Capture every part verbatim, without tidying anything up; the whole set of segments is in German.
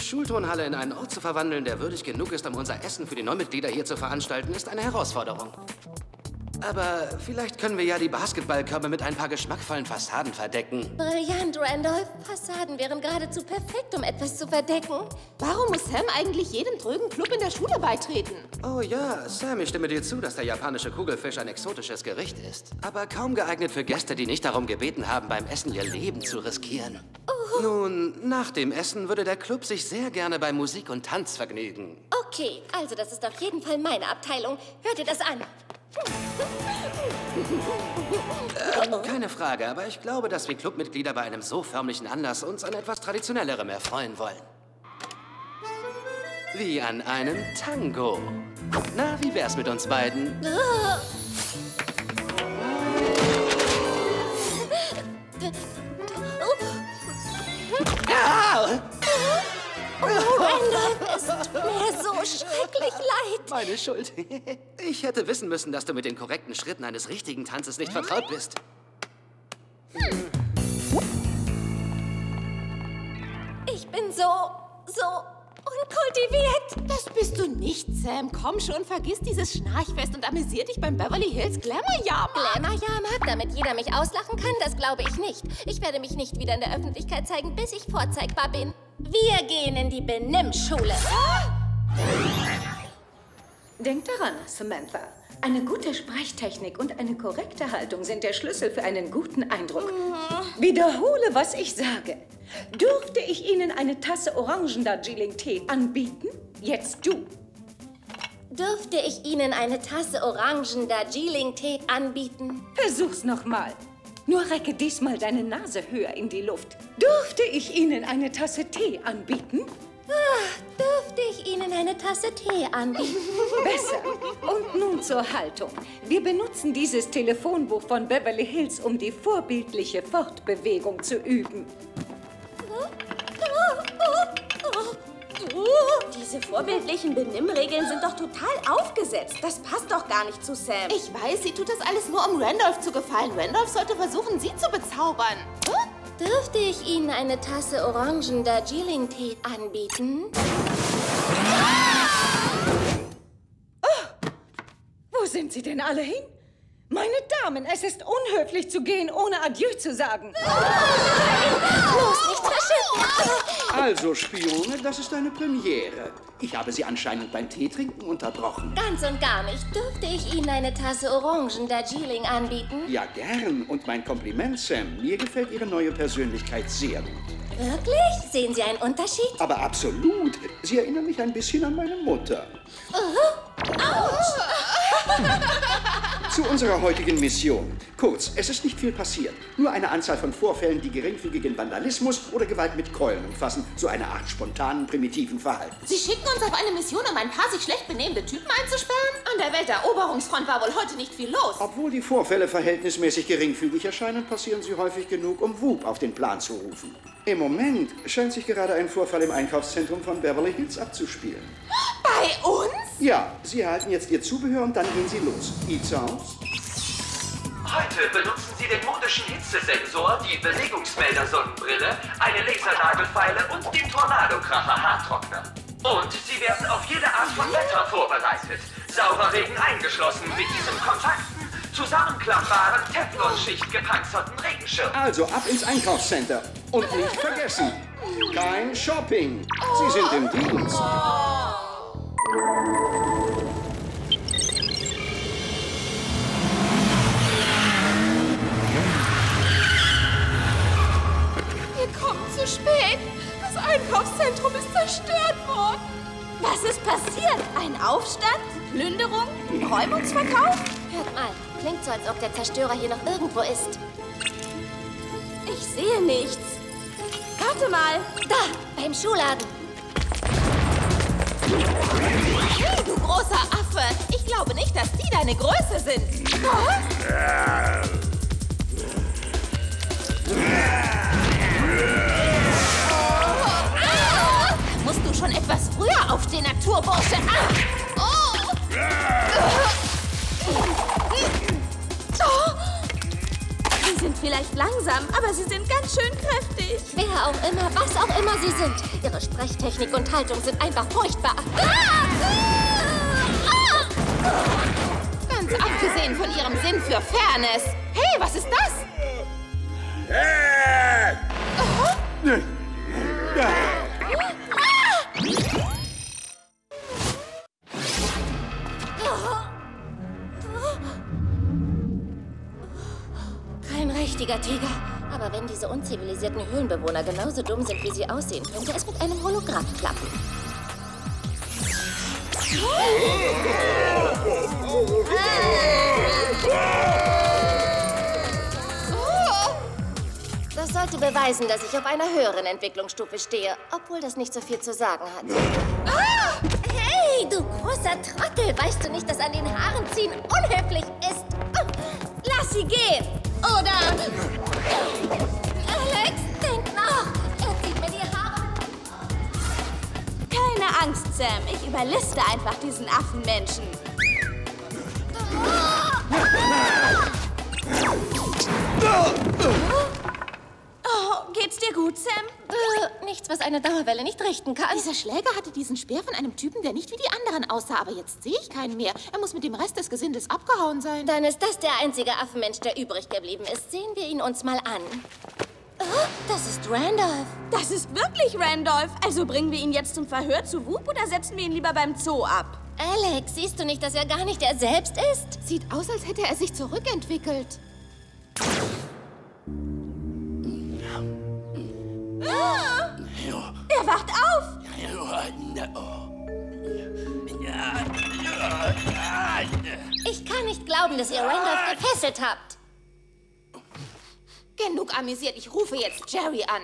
Schulturnhalle in einen Ort zu verwandeln, der würdig genug ist, um unser Essen für die Neumitglieder hier zu veranstalten, ist eine Herausforderung. Aber vielleicht können wir ja die Basketballkörbe mit ein paar geschmackvollen Fassaden verdecken. Brillant, Randolph. Fassaden wären geradezu perfekt, um etwas zu verdecken. Warum muss Sam eigentlich jedem drögen Club in der Schule beitreten? Oh ja, Sam, ich stimme dir zu, dass der japanische Kugelfisch ein exotisches Gericht ist. Aber kaum geeignet für Gäste, die nicht darum gebeten haben, beim Essen ihr Leben zu riskieren. Oh. Nun, nach dem Essen würde der Club sich sehr gerne bei Musik und Tanz vergnügen. Okay, also das ist auf jeden Fall meine Abteilung. Hört ihr das an? Äh, keine Frage, aber ich glaube, dass wir Clubmitglieder bei einem so förmlichen Anlass uns an etwas Traditionellerem erfreuen wollen. Wie an einem Tango. Na, wie wär's mit uns beiden? Ah! Oh, Randolph, es tut mir so schrecklich leid. Meine Schuld. Ich hätte wissen müssen, dass du mit den korrekten Schritten eines richtigen Tanzes nicht vertraut bist. Ich bin so, so unkultiviert. Das bist du nicht, Sam. Komm schon, vergiss dieses Schnarchfest und amüsier dich beim Beverly Hills Glamour Jam. Glamour Jam, damit jeder mich auslachen kann, das glaube ich nicht. Ich werde mich nicht wieder in der Öffentlichkeit zeigen, bis ich vorzeigbar bin. Wir gehen in die Benimmschule. Denk daran, Samantha. Eine gute Sprechtechnik und eine korrekte Haltung sind der Schlüssel für einen guten Eindruck. Mhm. Wiederhole, was ich sage. Dürfte ich Ihnen eine Tasse Orangen-Darjeeling-Tee anbieten? Jetzt du. Dürfte ich Ihnen eine Tasse Orangen-Darjeeling-Tee anbieten? Versuch's nochmal. Nur recke diesmal deine Nase höher in die Luft. Dürfte ich Ihnen eine Tasse Tee anbieten? Ach, dürfte ich Ihnen eine Tasse Tee anbieten? Besser. Und nun zur Haltung. Wir benutzen dieses Telefonbuch von Beverly Hills, um die vorbildliche Fortbewegung zu üben. Diese vorbildlichen Benimmregeln sind doch total aufgesetzt. Das passt doch gar nicht zu Sam. Ich weiß, sie tut das alles nur, um Randolph zu gefallen. Randolph sollte versuchen, sie zu bezaubern. Hm? Dürfte ich Ihnen eine Tasse Orangen-Darjeeling-Tee anbieten? Ah! Oh, wo sind sie denn alle hin? Meine Damen, es ist unhöflich zu gehen, ohne Adieu zu sagen. Los, nicht verschütten! Also, Spione, das ist eine Premiere. Ich habe Sie anscheinend beim Teetrinken unterbrochen. Ganz und gar nicht. Dürfte ich Ihnen eine Tasse Orangen-Darjeeling anbieten? Ja, gern. Und mein Kompliment, Sam. Mir gefällt Ihre neue Persönlichkeit sehr gut. Wirklich? Sehen Sie einen Unterschied? Aber absolut. Sie erinnern mich ein bisschen an meine Mutter. Uh-huh. Autsch! Zu unserer heutigen Mission. Kurz, es ist nicht viel passiert. Nur eine Anzahl von Vorfällen, die geringfügigen Vandalismus oder Gewalt mit Keulen umfassen. So eine Art spontanen, primitiven Verhalten. Sie schicken uns auf eine Mission, um ein paar sich schlecht benehmende Typen einzusperren? An der Welteroberungsfront war wohl heute nicht viel los. Obwohl die Vorfälle verhältnismäßig geringfügig erscheinen, passieren sie häufig genug, um W O O H P auf den Plan zu rufen. Im Moment scheint sich gerade ein Vorfall im Einkaufszentrum von Beverly Hills abzuspielen. Bei uns? Ja, Sie erhalten jetzt Ihr Zubehör und dann gehen Sie los. Eats aus. Heute benutzen Sie den modischen Hitzesensor, die Bewegungsmelder-Sonnenbrille, eine Lasernagelfeile und den Tornadokracher-Haartrockner. Und Sie werden auf jede Art von Wetter vorbereitet. Saurer Regen eingeschlossen mit diesem kompakten, zusammenklappbaren, Teflonschicht gepanzerten Regenschirm. Also ab ins Einkaufscenter. Und nicht vergessen, kein Shopping. Sie sind im Dienst. Wir kommen zu spät. Das Einkaufszentrum ist zerstört worden. Was ist passiert? Ein Aufstand? Plünderung? Räumungsverkauf? Hört mal, klingt so, als ob der Zerstörer hier noch irgendwo ist. Ich sehe nichts. Gott Warte mal. Da, beim Schuhladen. Hey, du großer Affe. Ich glaube nicht, dass die deine Größe sind. Oh, musst du schon etwas früher aufstehen, Naturbursche. Oh. Sie sind vielleicht langsam, aber sie sind ganz schön kräftig. Wer auch immer, was auch immer sie sind. Ihre Sprechtechnik und Haltung sind einfach furchtbar. Ganz abgesehen von ihrem Sinn für Fairness. Hey, was ist das? Kein richtiger Tiger. Aber wenn diese unzivilisierten Höhlenbewohner genauso dumm sind, wie sie aussehen, könnte es mit einem Hologramm klappen. Das sollte beweisen, dass ich auf einer höheren Entwicklungsstufe stehe, obwohl das nicht so viel zu sagen hat. Ah! Hey, du großer Trottel! Weißt du nicht, dass an den Haaren ziehen unhöflich ist? Lass sie gehen! Oder... Alex, denk nach! Er zieht mir die Haare... Keine Angst, Sam. Ich überliste einfach diesen Affenmenschen. Oh, geht's dir gut, Sam? Äh, nichts, was eine Dauerwelle nicht richten kann. Dieser Schläger hatte diesen Speer von einem Typen, der nicht wie die anderen aussah. Aber jetzt sehe ich keinen mehr. Er muss mit dem Rest des Gesindes abgehauen sein. Dann ist das der einzige Affenmensch, der übrig geblieben ist. Sehen wir ihn uns mal an. Oh, das ist Randolph. Das ist wirklich Randolph. Also bringen wir ihn jetzt zum Verhör zu WOOHP oder setzen wir ihn lieber beim Zoo ab? Alex, siehst du nicht, dass er gar nicht er selbst ist? Sieht aus, als hätte er sich zurückentwickelt. Ah! Er wacht auf! Ich kann nicht glauben, dass ihr Randolph gefesselt habt. Genug amüsiert, ich rufe jetzt Jerry an.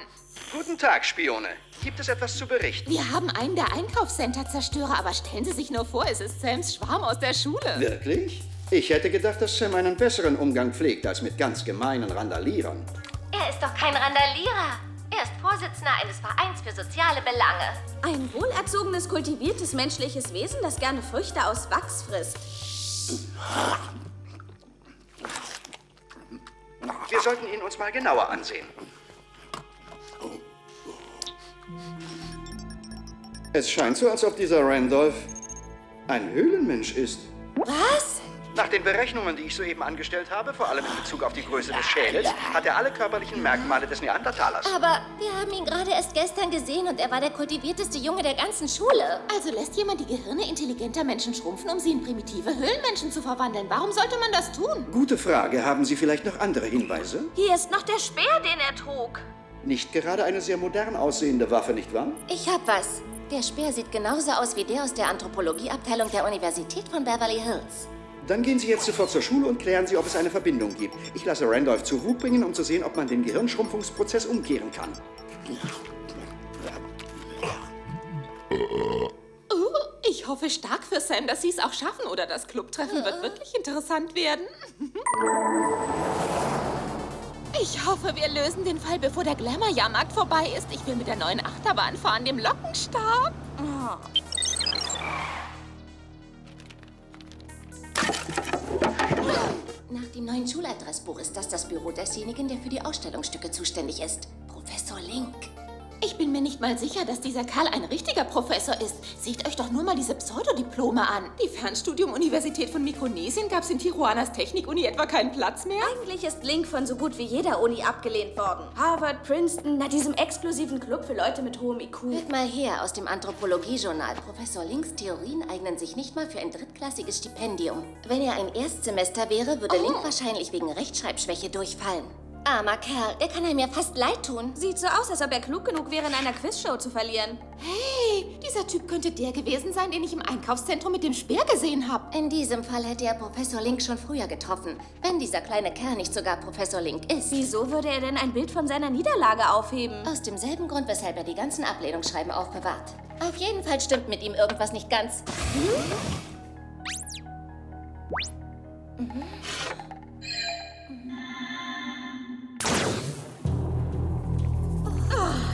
Guten Tag, Spione. Gibt es etwas zu berichten? Wir haben einen der Einkaufscenter-Zerstörer, aber stellen Sie sich nur vor, es ist Sams Schwarm aus der Schule. Wirklich? Ich hätte gedacht, dass Sam einen besseren Umgang pflegt als mit ganz gemeinen Randalierern. Er ist doch kein Randalierer. Er ist Vorsitzender eines Vereins für soziale Belange. Ein wohlerzogenes, kultiviertes menschliches Wesen, das gerne Früchte aus Wachs frisst. Wir sollten ihn uns mal genauer ansehen. Es scheint so, als ob dieser Randolph ein Höhlenmensch ist. Was? Nach den Berechnungen, die ich soeben angestellt habe, vor allem in Bezug auf die Größe des Schädels, hat er alle körperlichen Merkmale des Neandertalers. Aber wir haben ihn gerade erst gestern gesehen und er war der kultivierteste Junge der ganzen Schule. Also lässt jemand die Gehirne intelligenter Menschen schrumpfen, um sie in primitive Höhlenmenschen zu verwandeln. Warum sollte man das tun? Gute Frage. Haben Sie vielleicht noch andere Hinweise? Hier ist noch der Speer, den er trug. Nicht gerade eine sehr modern aussehende Waffe, nicht wahr? Ich hab was. Der Speer sieht genauso aus wie der aus der Anthropologieabteilung der Universität von Beverly Hills. Dann gehen Sie jetzt sofort zur Schule und klären Sie, ob es eine Verbindung gibt. Ich lasse Randolph zu WOOHP bringen, um zu sehen, ob man den Gehirnschrumpfungsprozess umkehren kann. Oh, ich hoffe stark für Sam, dass Sie es auch schaffen, oder das Clubtreffen wird wirklich interessant werden. Ich hoffe, wir lösen den Fall, bevor der Glamour-Jahrmarkt vorbei ist. Ich will mit der neuen Achterbahn fahren, dem Lockenstab. Oh. Nach dem neuen Schuladressbuch ist das das Büro desjenigen, der für die Ausstellungsstücke zuständig ist. Professor Link. Ich bin mir nicht mal sicher, dass dieser Kerl ein richtiger Professor ist. Seht euch doch nur mal diese Pseudodiplome an. Die Fernstudium-Universität von Mikronesien gab es in Tijuanas Technikuni etwa keinen Platz mehr? Eigentlich ist Link von so gut wie jeder Uni abgelehnt worden. Harvard, Princeton, nach diesem exklusiven Club für Leute mit hohem I Q. Hört mal her, aus dem Anthropologie-Journal. Professor Links Theorien eignen sich nicht mal für ein drittklassiges Stipendium. Wenn er ein Erstsemester wäre, würde oh. Link wahrscheinlich wegen Rechtschreibschwäche durchfallen. Armer Kerl, er kann einem ja fast leid tun. Sieht so aus, als ob er klug genug wäre, in einer Quizshow zu verlieren. Hey, dieser Typ könnte der gewesen sein, den ich im Einkaufszentrum mit dem Speer gesehen habe. In diesem Fall hätte er Professor Link schon früher getroffen, wenn dieser kleine Kerl nicht sogar Professor Link ist. Wieso würde er denn ein Bild von seiner Niederlage aufheben? Aus demselben Grund, weshalb er die ganzen Ablehnungsschreiben aufbewahrt. Auf jeden Fall stimmt mit ihm irgendwas nicht ganz. Hm? Mhm.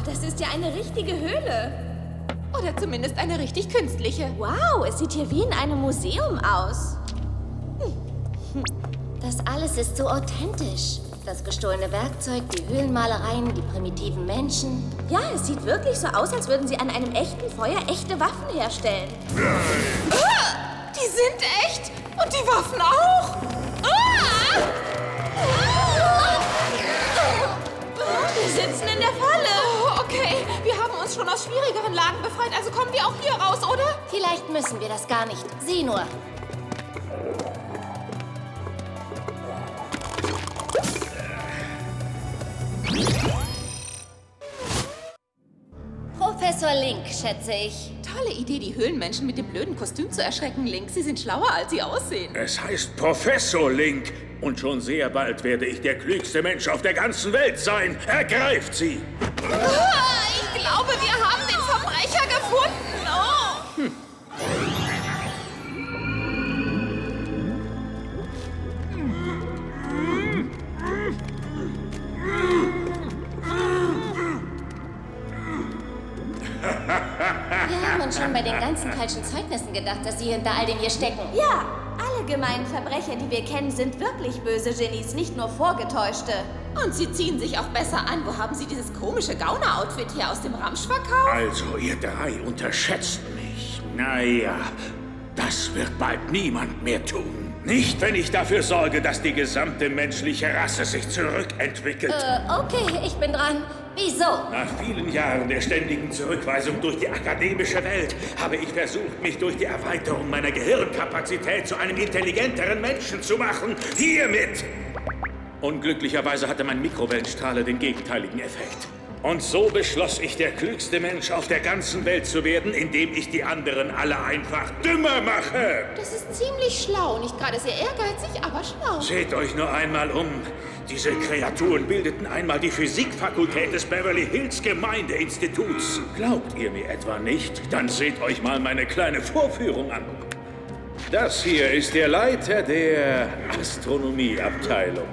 Das ist ja eine richtige Höhle. Oder zumindest eine richtig künstliche. Wow, es sieht hier wie in einem Museum aus. Das alles ist so authentisch. Das gestohlene Werkzeug, die Höhlenmalereien, die primitiven Menschen. Ja, es sieht wirklich so aus, als würden sie an einem echten Feuer echte Waffen herstellen. Nein. Ah, die sind echt! Und die Waffen auch! Ah! Ah! Wir sitzen in der Falle. Okay, wir haben uns schon aus schwierigeren Lagen befreit, also kommen wir auch hier raus, oder? Vielleicht müssen wir das gar nicht. Sieh nur. Professor Link, schätze ich. Tolle Idee, die Höhlenmenschen mit dem blöden Kostüm zu erschrecken, Link. Sie sind schlauer, als sie aussehen. Es heißt Professor Link. Und schon sehr bald werde ich der klügste Mensch auf der ganzen Welt sein. Ergreift sie! Ich glaube, wir haben den Verbrecher gefunden. Oh. Hm. Wir haben uns schon bei den ganzen falschen Zeugnissen gedacht, dass sie hinter all dem hier stecken. Ja, alle gemeinen Verbrecher, die wir kennen, sind wirklich böse Genies, nicht nur vorgetäuschte. Und sie ziehen sich auch besser an. Wo haben sie dieses komische Gauner-Outfit hier aus dem Ramsch verkauft? Also, ihr drei unterschätzt mich. Naja, das wird bald niemand mehr tun. Nicht, wenn ich dafür sorge, dass die gesamte menschliche Rasse sich zurückentwickelt. Äh, okay, ich bin dran. Wieso? Nach vielen Jahren der ständigen Zurückweisung durch die akademische Welt habe ich versucht, mich durch die Erweiterung meiner Gehirnkapazität zu einem intelligenteren Menschen zu machen. Hiermit! Unglücklicherweise hatte mein Mikrowellenstrahler den gegenteiligen Effekt. Und so beschloss ich, der klügste Mensch auf der ganzen Welt zu werden, indem ich die anderen alle einfach dümmer mache. Das ist ziemlich schlau. Nicht gerade sehr ehrgeizig, aber schlau. Seht euch nur einmal um. Diese Kreaturen bildeten einmal die Physikfakultät des Beverly Hills Gemeindeinstituts. Glaubt ihr mir etwa nicht? Dann seht euch mal meine kleine Vorführung an. Das hier ist der Leiter der Astronomieabteilung.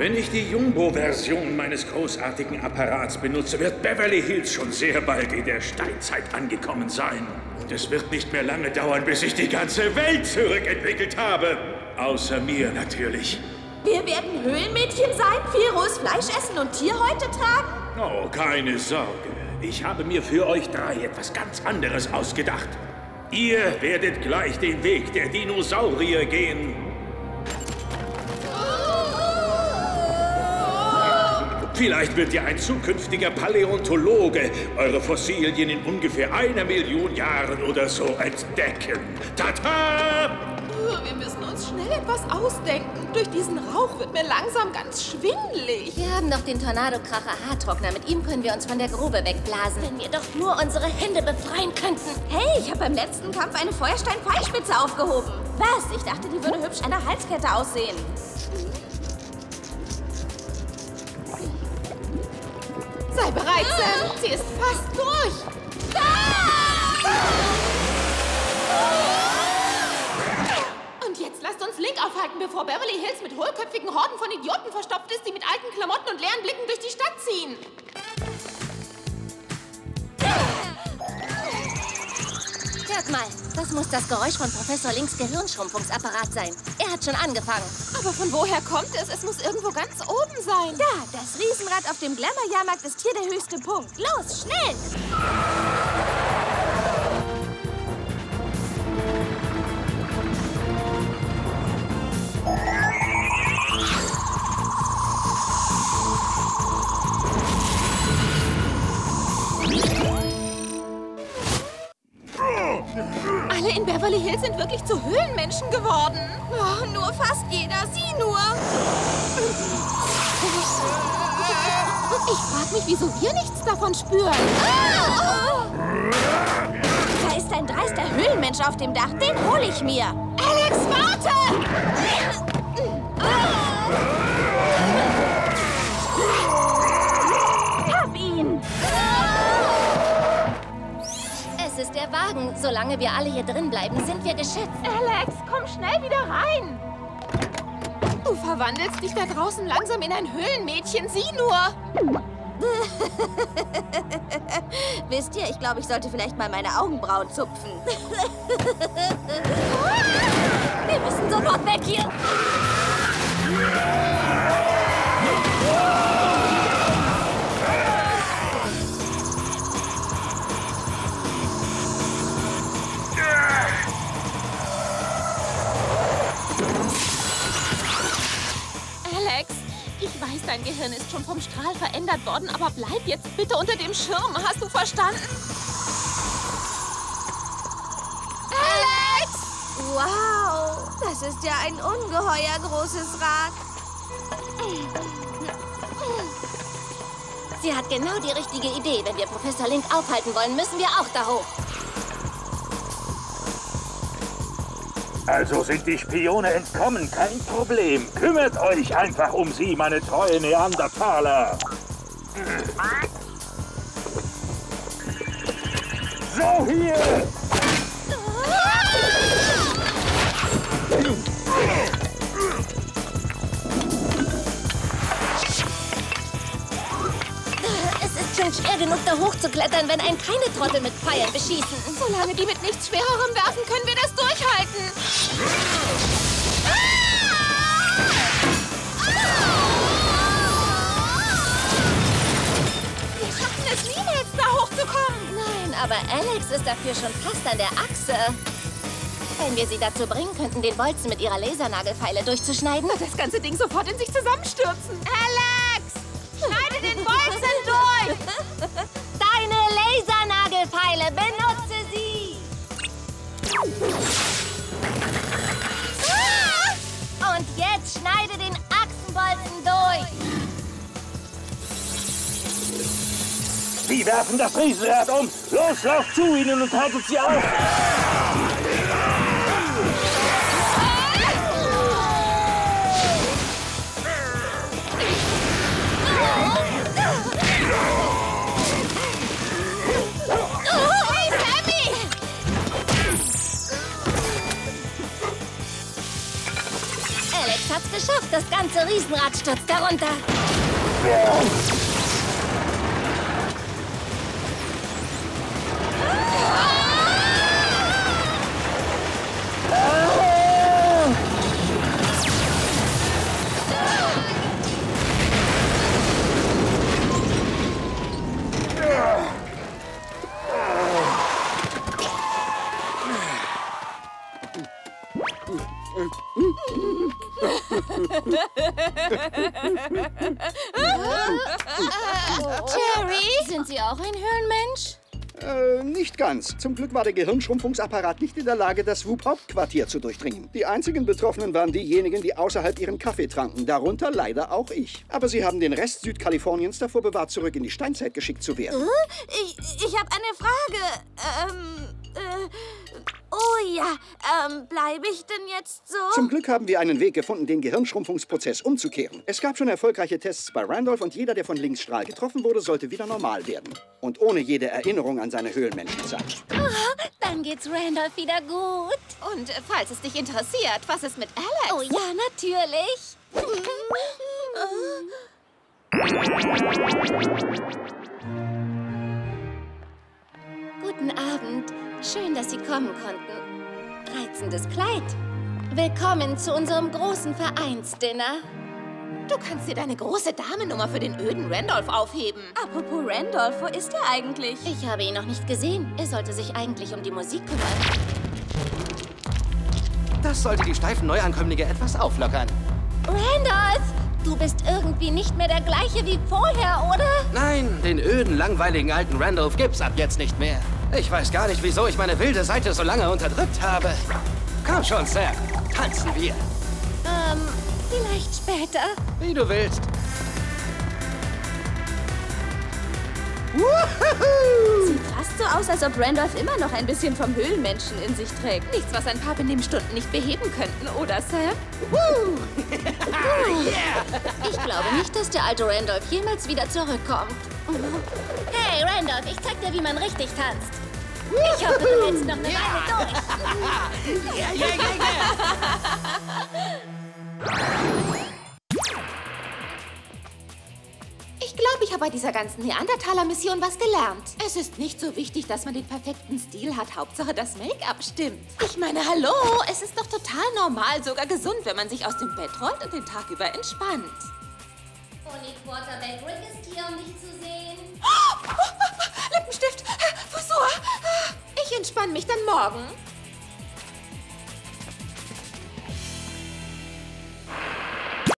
Wenn ich die Jumbo-Version meines großartigen Apparats benutze, wird Beverly Hills schon sehr bald in der Steinzeit angekommen sein. Und es wird nicht mehr lange dauern, bis ich die ganze Welt zurückentwickelt habe. Außer mir natürlich. Wir werden Höhlenmädchen sein, viel rohes Fleisch essen und Tierhäute tragen? Oh, keine Sorge. Ich habe mir für euch drei etwas ganz anderes ausgedacht. Ihr werdet gleich den Weg der Dinosaurier gehen. Vielleicht wird ja ein zukünftiger Paläontologe eure Fossilien in ungefähr einer Million Jahren oder so entdecken. Tada! Wir müssen uns schnell etwas ausdenken. Durch diesen Rauch wird mir langsam ganz schwindelig. Wir haben doch den Tornadokracher Haartrockner. Mit ihm können wir uns von der Grube wegblasen. Wenn wir doch nur unsere Hände befreien könnten. Hey, ich habe beim letzten Kampf eine Feuerstein-Pfeilspitze aufgehoben. Was? Ich dachte, die würde hübsch an der Halskette aussehen. Sei bereit, Sam. Sie ist fast durch. Ah! Lasst uns Link aufhalten, bevor Beverly Hills mit hohlköpfigen Horden von Idioten verstopft ist, die mit alten Klamotten und leeren Blicken durch die Stadt ziehen. Hört mal, das muss das Geräusch von Professor Links Gehirnschrumpfungsapparat sein. Er hat schon angefangen. Aber von woher kommt es? Es muss irgendwo ganz oben sein. Da, das Riesenrad auf dem Glamour-Jahrmarkt ist hier der höchste Punkt. Los, schnell! eigentlich zu Höhlenmenschen geworden? Oh, nur fast jeder, sieh nur! Ich frag mich, wieso wir nichts davon spüren. Ah! Oh! Da ist ein dreister Höhlenmensch auf dem Dach, den hole ich mir. Alex, warte! Oh! Hab ihn! Es ist der Wagen. Solange wir alle hier drin bleiben, sind wir geschützt. Alex, komm schnell wieder rein! Du verwandelst dich da draußen langsam in ein Höhlenmädchen, sieh nur! Wisst ihr, ich glaube, ich sollte vielleicht mal meine Augenbrauen zupfen. Wir müssen sofort weg hier! Alex, ich weiß, dein Gehirn ist schon vom Strahl verändert worden, aber bleib jetzt bitte unter dem Schirm. Hast du verstanden? Alex! Wow, das ist ja ein ungeheuer großes Rad. Sie hat genau die richtige Idee. Wenn wir Professor Link aufhalten wollen, müssen wir auch da hoch. Also sind die Spione entkommen, kein Problem. Kümmert euch einfach um sie, meine treuen Neandertaler. So, hier! Schwer genug, da hochzuklettern, wenn einen keine Trottel mit Pfeilen beschießen. Solange die mit nichts Schwererem werfen, können wir das durchhalten. Wir schaffen es niemals, da hochzukommen. Nein, aber Alex ist dafür schon fast an der Achse. Wenn wir sie dazu bringen könnten, den Bolzen mit ihrer Lasernagelfeile durchzuschneiden, wird das ganze Ding sofort in sich zusammenstürzen. Alex! Schneide den Bolzen durch! Deine Lasernagelfeile, benutze sie! Ah! Und jetzt schneide den Achsenbolzen durch! Sie werfen das Riesenrad um! Los, lauft zu ihnen und haltet sie auf! Hat's geschafft. Das ganze Riesenrad stürzt darunter. Jerry? Sind Sie auch ein Höhlenmensch? Äh, nicht ganz. Zum Glück war der Gehirnschrumpfungsapparat nicht in der Lage, das W O O H P-Hauptquartier zu durchdringen. Die einzigen Betroffenen waren diejenigen, die außerhalb ihren Kaffee tranken. Darunter leider auch ich. Aber sie haben den Rest Südkaliforniens davor bewahrt, zurück in die Steinzeit geschickt zu werden. Ich, ich habe eine Frage. Ähm... Äh, oh ja, ähm, bleibe ich denn jetzt so? Zum Glück haben wir einen Weg gefunden, den Gehirnschrumpfungsprozess umzukehren. Es gab schon erfolgreiche Tests bei Randolph und jeder, der von Linkstrahl getroffen wurde, sollte wieder normal werden. Und ohne jede Erinnerung an seine Höhlenmenschenzeit. Oh, dann geht's Randolph wieder gut. Und äh, falls es dich interessiert, was ist mit Alex? Oh ja, natürlich. Guten Abend. Schön, dass Sie kommen konnten. Reizendes Kleid. Willkommen zu unserem großen Vereinsdinner. Du kannst dir deine große Damennummer für den öden Randolph aufheben. Apropos Randolph, wo ist er eigentlich? Ich habe ihn noch nicht gesehen. Er sollte sich eigentlich um die Musik kümmern. Das sollte die steifen Neuankömmlinge etwas auflockern. Randolph! Du bist irgendwie nicht mehr der gleiche wie vorher, oder? Nein, den öden, langweiligen alten Randolph gibt's ab jetzt nicht mehr. Ich weiß gar nicht, wieso ich meine wilde Seite so lange unterdrückt habe. Komm schon, Sam. Tanzen wir. Ähm, vielleicht später. Wie du willst. Woohoo! Sieht fast so aus, als ob Randolph immer noch ein bisschen vom Höhlenmenschen in sich trägt. Nichts, was ein paar Benimmstunden nicht beheben könnten, oder, Sam? Woo! Yeah! Ich glaube nicht, dass der alte Randolph jemals wieder zurückkommt. Hey, Randolph, ich zeig dir, wie man richtig tanzt. Ich hoffe, du hältst noch eine ja. Weile durch. Ja, ja, ja, ja. Ich glaube, ich habe bei dieser ganzen Neandertaler-Mission was gelernt. Es ist nicht so wichtig, dass man den perfekten Stil hat. Hauptsache, das Make-up stimmt. Ich meine, hallo, es ist doch total normal, sogar gesund, wenn man sich aus dem Bett rollt und den Tag über entspannt. Pony Quarterback Rick ist hier, um dich zu sehen. Lippenstift, Frisur. Ich entspanne mich dann morgen.